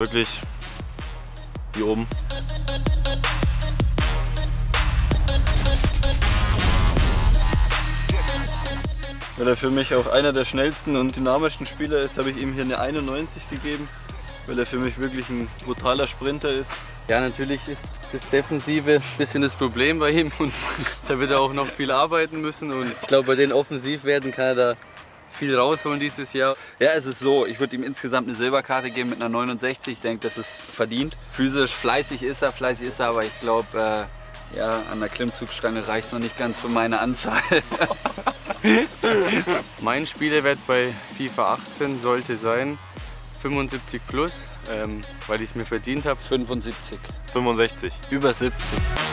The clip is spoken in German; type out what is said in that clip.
Wirklich hier oben. Weil er für mich auch einer der schnellsten und dynamischsten Spieler ist, habe ich ihm hier eine 91 gegeben, weil er für mich wirklich ein brutaler Sprinter ist. Ja, natürlich ist das Defensive ein bisschen das Problem bei ihm und da wird er auch noch viel arbeiten müssen. Und ich glaube, bei den Offensivwerten kann er da viel rausholen dieses Jahr. Ja, es ist so, ich würde ihm insgesamt eine Silberkarte geben mit einer 69. Ich denke, das ist verdient. Physisch fleißig ist er, aber ich glaube, ja, an der Klimmzugstange reicht es noch nicht ganz für meine Anzahl. Mein Spielewert bei FIFA 18 sollte sein 75 plus, weil ich es mir verdient habe. 75. 65. Über 70.